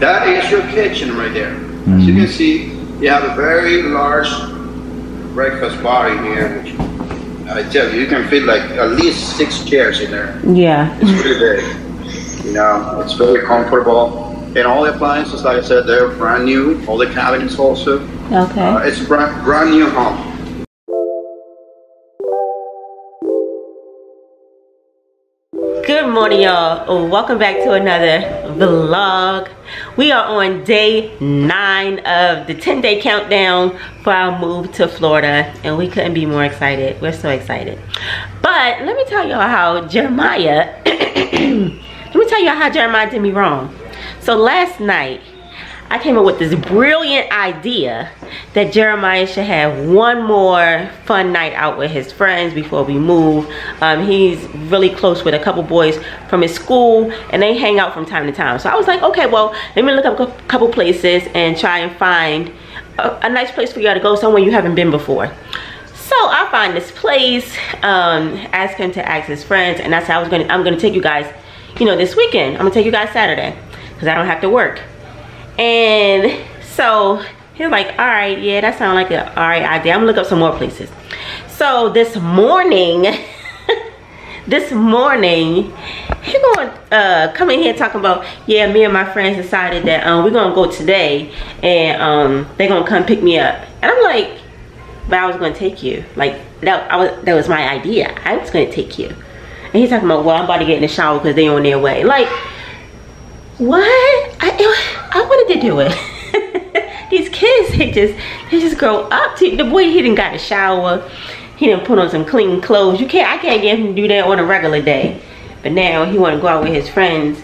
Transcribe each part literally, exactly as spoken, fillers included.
That is your kitchen right there. Mm-hmm. As you can see, you have a very large breakfast bar in here. I tell you, you can fit like at least six chairs in there. Yeah. It's pretty big. You know, it's very comfortable. And all the appliances, like I said, they're brand new. All the cabinets also. Okay. Uh, it's a brand, brand new home. Good morning, y'all. Welcome back to another vlog. We are on day nine of the ten day countdown for our move to Florida, and we couldn't be more excited. We're so excited. But let me tell y'all how Jeremiah, let me tell y'all how Jeremiah did me wrong. So last night, I came up with this brilliant idea that Jeremiah should have one more fun night out with his friends before we move. Um, he's really close with a couple boys from his school, and they hang out from time to time. So I was like, okay, well, let me look up a couple places and try and find a, a nice place for y'all to go, somewhere you haven't been before. So I find this place, um, ask him to ask his friends, and I said I was gonna, I'm gonna take you guys, you know, this weekend. I'm gonna take you guys Saturday, because I don't have to work. And so he's like, all right, yeah, that sounds like an all right idea. I'm gonna look up some more places. So this morning, this morning, he gonna uh, come in here talking about, yeah, me and my friends decided that um, we're gonna go today, and um, they're gonna come pick me up. And I'm like, but I was gonna take you. Like that, I was, that was my idea. I was gonna take you. And he's talking about, well, I'm about to get in the shower because they on their way. Like, what? I, it, I wanted to do it. These kids, they just they just grow up. To, the boy, he didn't got a shower. He didn't put on some clean clothes. You can't, I can't get him to do that on a regular day. But now he want to go out with his friends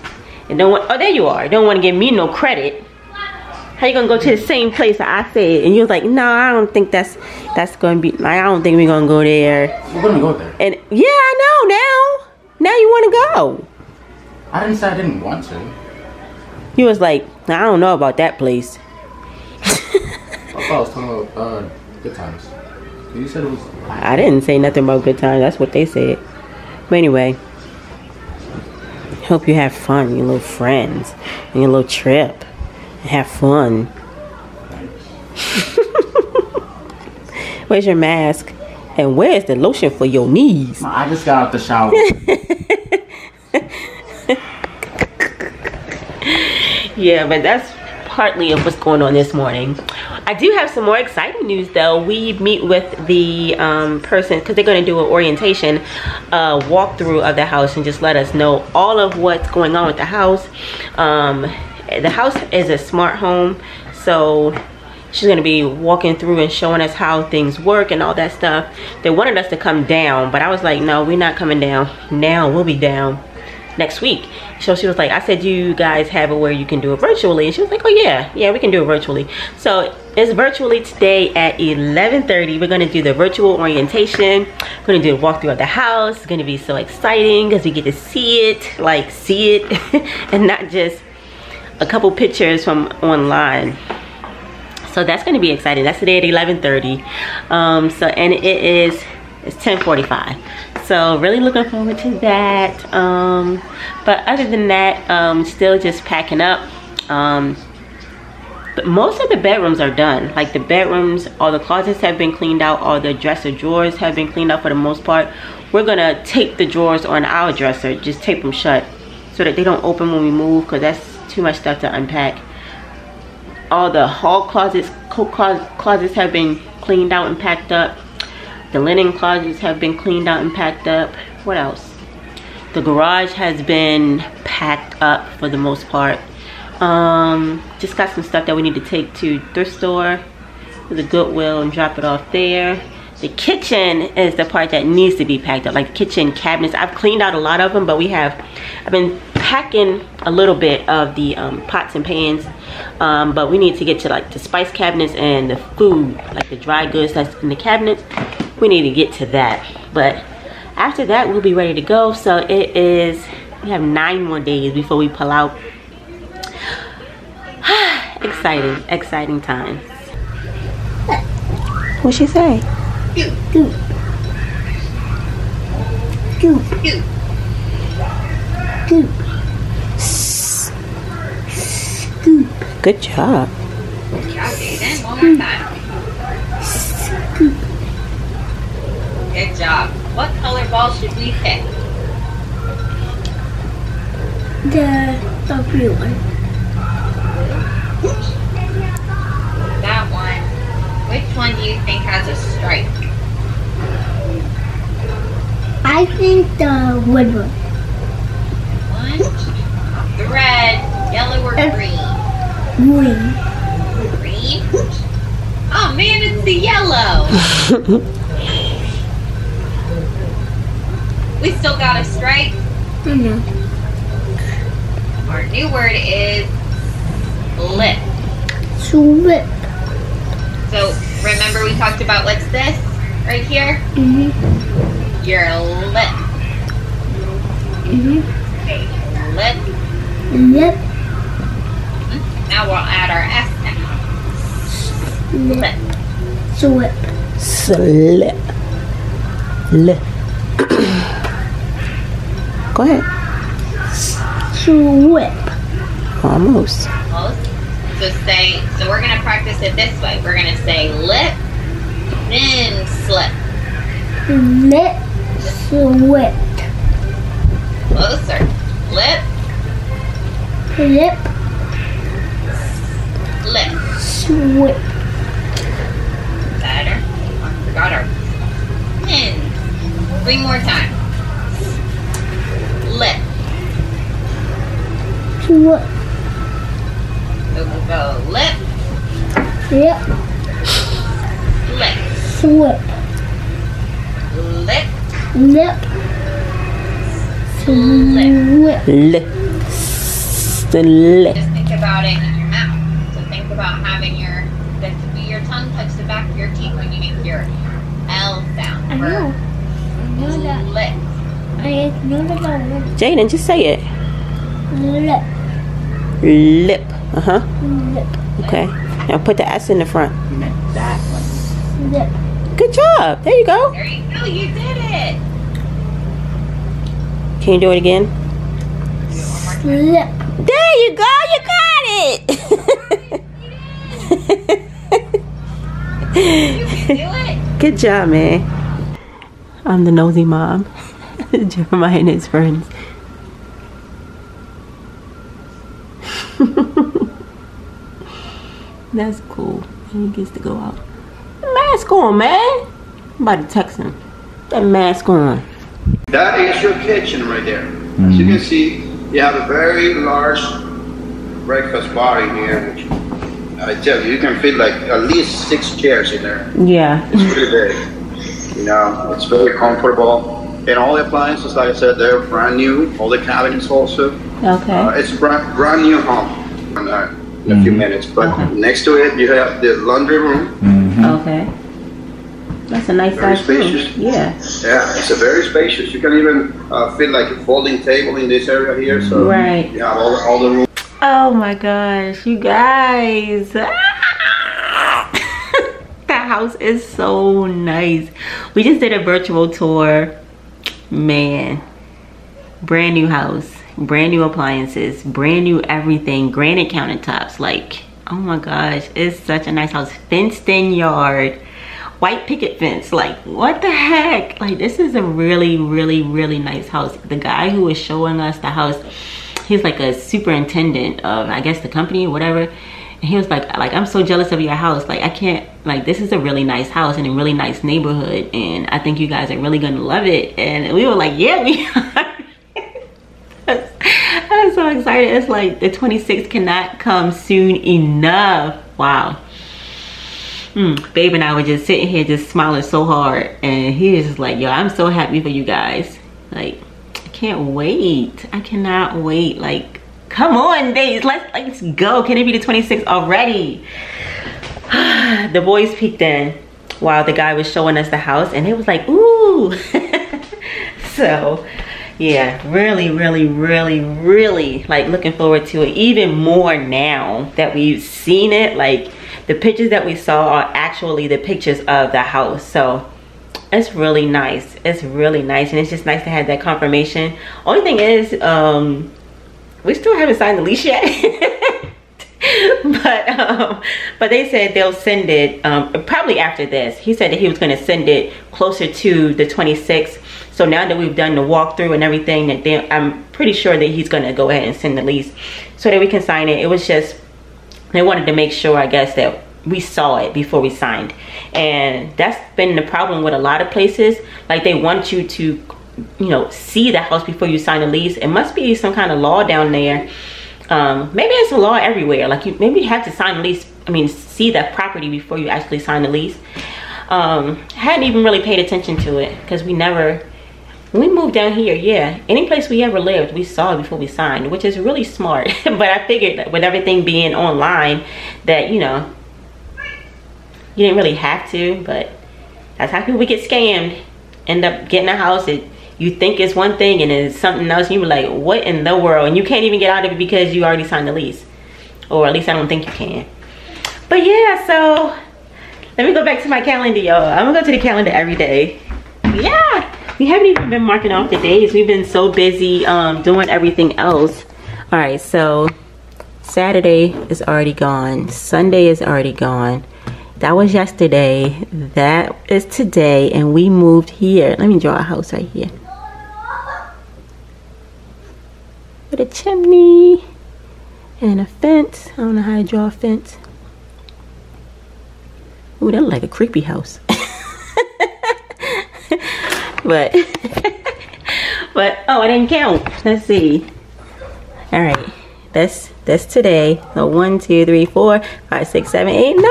and don't want. Oh, there you are. Don't want to give me no credit. How you gonna go to the same place that I said? And you're like, no, nah, I don't think that's that's gonna be. Like, I don't think we're gonna go there. We're gonna go there. And yeah, I know now. Now you want to go. I didn't say I didn't want to. He was like, I don't know about that place. I thought I was talking about uh, good times. You said it was. I didn't say nothing about good times. That's what they said. But anyway, hope you have fun, your little friends, and your little trip. Have fun. Where's your mask? And where's the lotion for your knees? I just got out the shower. Yeah, but that's partly of what's going on this morning. I do have some more exciting news though. We meet with the um, person, because they're going to do an orientation uh, walkthrough of the house and just let us know all of what's going on with the house. Um, the house is a smart home, so she's going to be walking through and showing us how things work and all that stuff. They wanted us to come down, but I was like, no, we're not coming down now. We'll be down next week. So she was like, I said, do you guys have it where you can do it virtually? And she was like, oh yeah, yeah, we can do it virtually. So it's virtually today at eleven thirty. We're gonna do the virtual orientation. We're gonna do a walkthrough of the house. It's gonna be so exciting because we get to see it, like see it, and not just a couple pictures from online. So that's gonna be exciting. That's today at eleven thirty. Um, so, and it is, it's ten forty-five. So really looking forward to that. Um, but other than that, um, still just packing up. Um, but most of the bedrooms are done. Like the bedrooms, all the closets have been cleaned out. All the dresser drawers have been cleaned out for the most part. We're gonna tape the drawers on our dresser. Just tape them shut so that they don't open when we move, because that's too much stuff to unpack. All the hall closets, coat closets have been cleaned out and packed up. The linen closets have been cleaned out and packed up. What else? The garage has been packed up for the most part. Um, just got some stuff that we need to take to thrift store, the Goodwill, and drop it off there. The kitchen is the part that needs to be packed up, like the kitchen cabinets. I've cleaned out a lot of them, but we have, I've been packing a little bit of the um, pots and pans, um, but we need to get to like the spice cabinets and the food, like the dry goods that's in the cabinets. We need to get to that, but after that we'll be ready to go. So it is, we have nine more days before we pull out. Exciting, exciting times. What'd she say? Goop, goop. Goop, goop. Goop. Goop. Good job. Good job, Jaden. One more time. Good job. What color ball should we pick? The, the blue one. Oops. That one. Which one do you think has a strike? I think the wood one. One, the red, yellow, or uh, green? Green. Green? Oh man, it's the yellow. We still got a strike. Mm-hmm. Our new word is slip. Slip. So remember we talked about what's this right here? Mm-hmm. Your lip. Mm-hmm. Lip. Lip. Now we'll add our S now. Lip. Slip. Slip. Lip. Go ahead. Slip. Almost. Almost. So say, so we're going to practice it this way. We're going to say lip, then slip. Lip. Slip. Closer. Lip. Lip. Lip. Slip. Better. I forgot our pins. Three more times. Lip. Slip. So we'll go lip. Lip. Lip. Slip. Lip. Lip. Slip. Lip. Slip. Just think about it in your mouth. So think about having your, that to be your tongue touch the back of your teeth when you make your L sound. I know. I know that. Lip. I know that. Jaden, just say it. Lip. Lip. Uh huh. Lip. Okay. Now put the S in the front. That one. Lip. Good job. There you go. There you go. You did it. Can you do it again? Slip. There you go. You got it. You can do it. Good job, man. I'm the nosy mom. Jeremiah and his friends. That's cool. He gets to go out. Mask on, man. I'm about to text him. That mask on. That is your kitchen right there. Mm-hmm. As you can see, you have a very large breakfast bar in here. Which I tell you, you can fit like at least six chairs in there. Yeah. It's really big. You know, it's very comfortable. And all the appliances, like I said, they're brand new. All the cabinets also. Okay. Uh, it's a brand, brand new home in a mm-hmm. few minutes. But okay. Next to it, you have the laundry room. Mm-hmm. Okay. That's a nice very size spacious. Room. Yeah. Yeah, it's a very spacious. You can even uh, fit like a folding table in this area here. So right. You have all, all the room. Oh my gosh, you guys. That house is so nice. We just did a virtual tour. Man, brand new house, brand new appliances, brand new everything, granite countertops. Like, oh my gosh, it's such a nice house. Fenced in yard. White picket fence. Like, what the heck? Like, this is a really really really nice house. The guy who was showing us the house, he's like a superintendent of, I guess, the company or whatever, and he was like like I'm so jealous of your house. Like, I can't, like, this is a really nice house in a really nice neighborhood, and I think you guys are really gonna love it. And we were like, yeah, we are. I'm so excited. It's like the twenty-sixth cannot come soon enough. Wow. Mm, babe and I were just sitting here just smiling so hard, and he was just like, yo, I'm so happy for you guys. Like, I can't wait. I cannot wait. Like, come on, days, let's let's go. Can it be the twenty-sixth already? The boys peeked in while the guy was showing us the house, and it was like, ooh. So yeah, really really really really like looking forward to it even more now that we've seen it. Like, the pictures that we saw are actually the pictures of the house. So it's really nice. It's really nice. And it's just nice to have that confirmation. Only thing is, um, we still haven't signed the lease yet. but um, but they said they'll send it um, probably after this. He said that he was going to send it closer to the twenty-sixth. So now that we've done the walkthrough and everything, that they, I'm pretty sure that he's going to go ahead and send the lease so that we can sign it. It was just they wanted to make sure, I guess, that we saw it before we signed. And that's been the problem with a lot of places. Like, they want you to, you know, see the house before you sign the lease. It must be some kind of law down there. Um, maybe it's a law everywhere. Like, you maybe you have to sign the lease, I mean, see that property before you actually sign the lease. Um, hadn't even really paid attention to it because we never, when we moved down here, yeah, any place we ever lived, we saw it before we signed, which is really smart. But I figured that with everything being online that, you know, you didn't really have to, but that's how people get scammed. End up getting a house that you think is one thing and it's something else. You were like, what in the world? And you can't even get out of it because you already signed the lease. Or at least I don't think you can. But yeah, so let me go back to my calendar, y'all. I'm gonna go to the calendar every day. Yeah, we haven't even been marking off the days. We've been so busy um, doing everything else. All right, so Saturday is already gone. Sunday is already gone. That was yesterday, that is today, and we moved here. Let me draw a house right here. With a chimney and a fence. I don't know how to draw a fence. Ooh, that looked like a creepy house. but, but, oh, it didn't count. Let's see. All right, that's, that's today. So one, two, three, four, five, six, seven, eight, nine.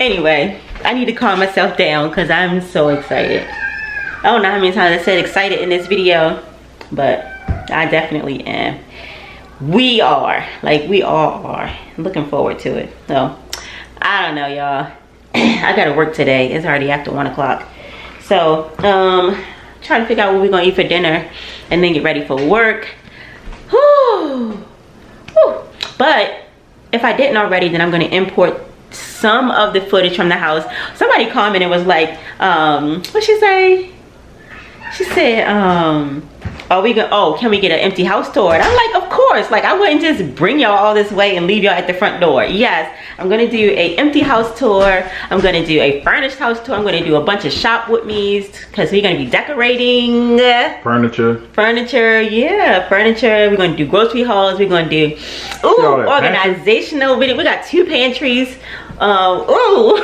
Anyway, I need to calm myself down because I'm so excited. I don't know how many times I said excited in this video, but I definitely am. We are, like, we all are looking forward to it. So I don't know, y'all. I gotta work today. It's already after one o'clock, so um trying to figure out what we're gonna eat for dinner and then get ready for work. Whew. Whew. But if I didn't already, then I'm going to import some of the footage from the house. Somebody commented, was like, um, what'd she say? She said, um, are we gonna, oh, can we get an empty house tour? And I'm like, of course. Like, I wouldn't just bring y'all all this way and leave y'all at the front door. Yes, I'm going to do a empty house tour. I'm going to do a furnished house tour. I'm going to do a bunch of shop with me's because we're going to be decorating. Furniture. Furniture, yeah, furniture. We're going to do grocery hauls. We're going to do, ooh, organizational pantry video. We got two pantries. Uh, ooh.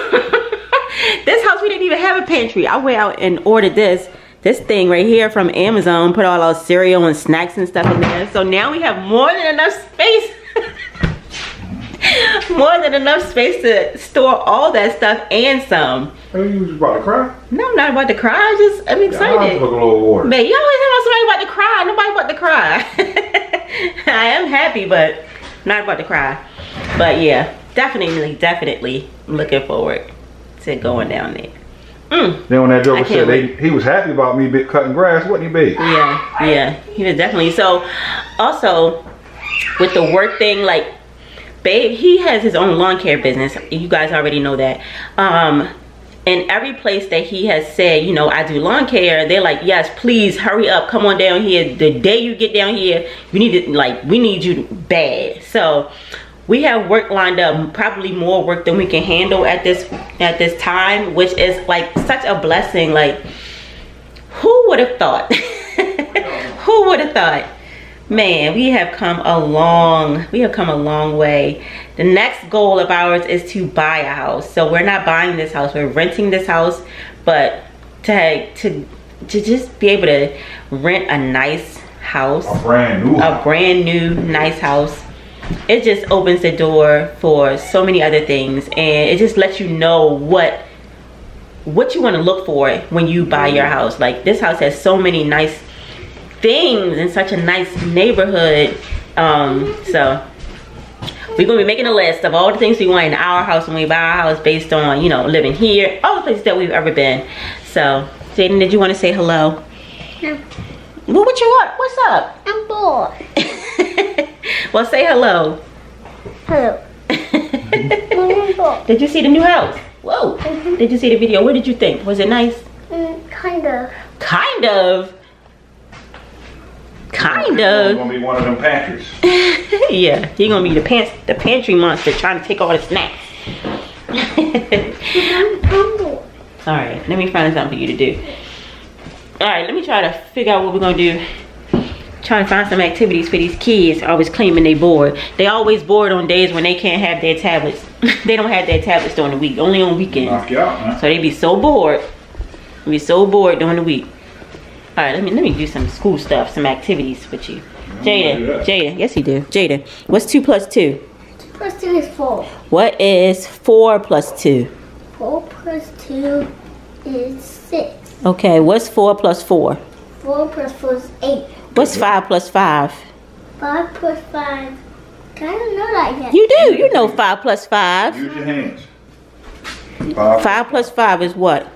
This house, we didn't even have a pantry. I went out and ordered this. This thing right here from Amazon, put all our cereal and snacks and stuff in there. So now we have more than enough space. More than enough space to store all that stuff and some. Are you just about to cry? No, I'm not about to cry. I'm just, I'm excited. Yeah, I'm a little water. Man, you always have somebody about to cry. Nobody about to cry. I am happy, but not about to cry. But yeah, definitely, definitely looking forward to going down there. Mm. Then when that joker said they, he was happy about me cutting grass, wasn't he, babe? Yeah, yeah, he was definitely. So, also, with the work thing, like, babe, he has his own lawn care business. You guys already know that. Um, and every place that he has said, you know, I do lawn care, they're like, yes, please, hurry up, come on down here. The day you get down here, you need it, like, we need you bad. So, we have work lined up, probably more work than we can handle at this at this time, which is like such a blessing. Like, who would have thought? Who would have thought? Man, we have come a long, we have come a long way. The next goal of ours is to buy a house. So we're not buying this house, we're renting this house, but to to to just be able to rent a nice house, a brand new, a brand new nice house. It just opens the door for so many other things, and it just lets you know what what you want to look for when you buy your house. Like, this house has so many nice things in such a nice neighborhood. Um so we're gonna be making a list of all the things we want in our house when we buy our house, based on, you know, living here, all the places that we've ever been. So Jaden, did you want to say hello? No. Well, what you want? What's up? I'm bored. Well, say hello. Hello. Did you see the new house? Whoa. Mm-hmm. Did you see the video? What did you think? Was it nice? Mm, kind of. Kind of? Kind of. He's gonna be one of them pantries. Yeah, he's gonna be the pants, the pantry monster trying to take all the snacks. All right, let me find something for you to do. All right, let me try to figure out what we're gonna do. Trying to find some activities for these kids. Always claiming they bored. They always bored on days when they can't have their tablets. They don't have their tablets during the week. Only on weekends. Knock you out, man. So they be so bored. They be so bored during the week. All right, let me let me do some school stuff, some activities with you. Jada, Jada, yes you do. Jada, what's two plus two? Two plus two is four. What is four plus two? Four plus two is six. Okay, what's four plus four? Four plus four is eight. What's five plus five? Five plus five. I don't know like that. You do. You know five plus five. Use your hands. Five, five plus five is what?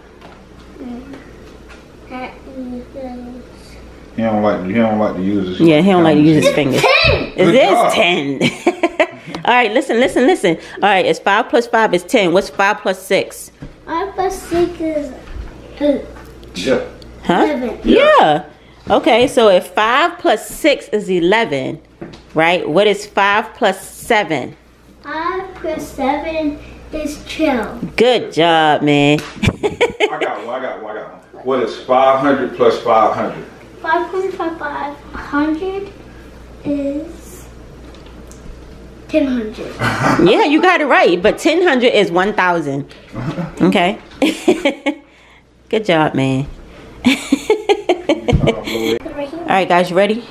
He don't like. He don't like to use his. Yeah, he don't like to use his fingers. Ten. Is this ten? All right. Listen. Listen. Listen. All right. It's five plus five is ten. What's five plus six? Five plus six is eight. Yeah. Huh? Seven. Yeah. yeah. Okay, so if five plus six is eleven, right? What is five plus seven? five plus seven is twelve. Good job, man. I got one, I got one, I got one. What is five hundred plus five hundred? five hundred plus five hundred is ten hundred. Yeah, you got it right, but ten hundred is one thousand. Okay? Good job, man. Alright guys, you ready?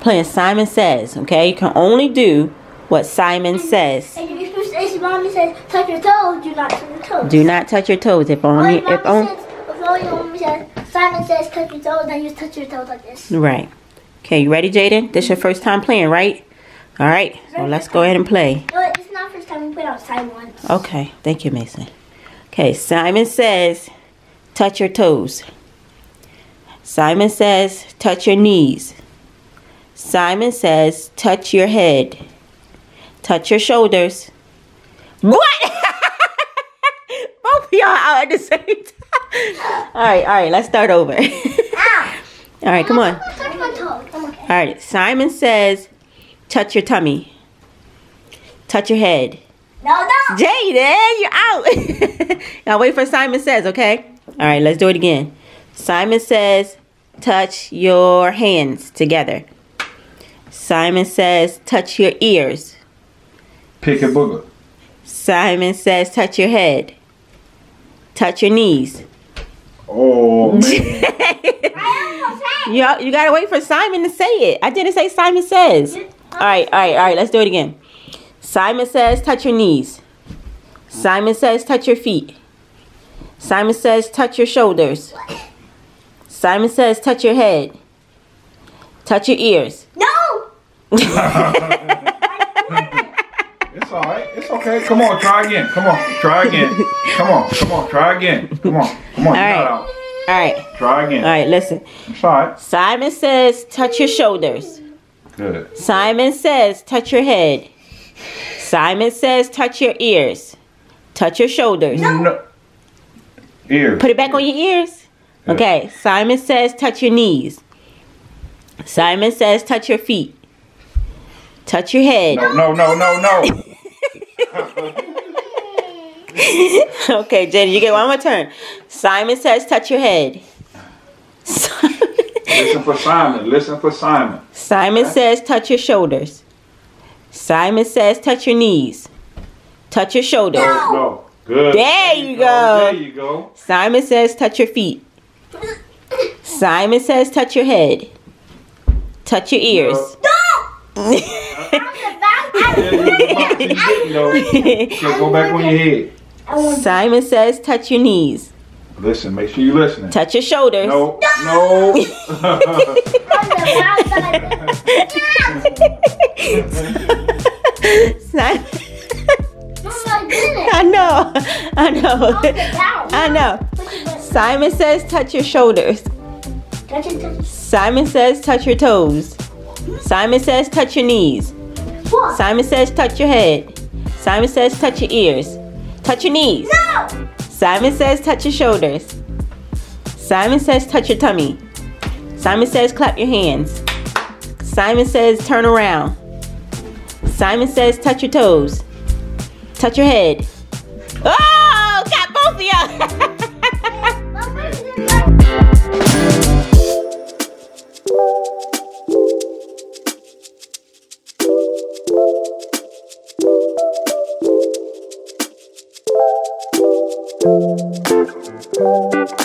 Playing Simon Says, okay? You can only do what Simon and, says. And if you say mommy says touch your toes, do not touch your toes. Do not touch your toes. If only if, if only says, if only mommy says Simon says touch your toes, then you touch your toes like this. Right. Okay, you ready, Jaden? This your first time playing, right? Alright. So let's go ahead and play. No, it's not first time, we played outside once. Okay, thank you, Mason. Okay, Simon says touch your toes. Simon says, touch your knees. Simon says, touch your head. Touch your shoulders. What? Both of y'all out at the same time. All right, all right, let's start over. All right, come on. All right, Simon says, touch your tummy. Touch your head. No, no. Jaden, you're out. Now wait for Simon Says, okay? All right, let's do it again. Simon says, touch your hands together. Simon says, touch your ears. Pick a booger. Simon says, touch your head. Touch your knees. Oh, man. You, you got to wait for Simon to say it. I didn't say Simon Says. All right, all right, all right. Let's do it again. Simon says, touch your knees. Simon says, touch your feet. Simon says, touch your shoulders. Simon says, touch your head. Touch your ears. No! It's all right. It's okay. Come on. Try again. Come on. Try again. Come on. Come on. Try again. Come on. Come on. All right. All right. Try again. All right. Listen. It's all right. Simon says, touch your shoulders. Good. Simon says, touch your head. Simon says, touch your ears. Touch your shoulders. No. No. Ears. Put it back on your ears. Okay, Simon says touch your knees. Simon says touch your feet. Touch your head. No, no, no, no, no. Okay, Jenny, you get one more turn. Simon says touch your head. Simon Listen for Simon. Listen for Simon. Simon okay. says touch your shoulders. Simon says touch your knees. Touch your shoulders. No. No. Good. There, there you go. go. There you go. Simon says touch your feet. Simon says touch your head. Touch your ears. No! Go back on your head. Simon says touch your knees. Listen, make sure you're listening. Touch your shoulders. No. No. no. Simon. I know. I know. I know. Simon says touch your shoulders. Simon says touch your toes. Simon says touch your knees. Simon says touch your head. Simon says touch your ears. Touch your knees. No. Simon says touch your shoulders. Simon says touch your tummy. Simon says clap your hands. Simon says turn around. Simon says touch your toes. Touch your head. Oh, got both of y'all.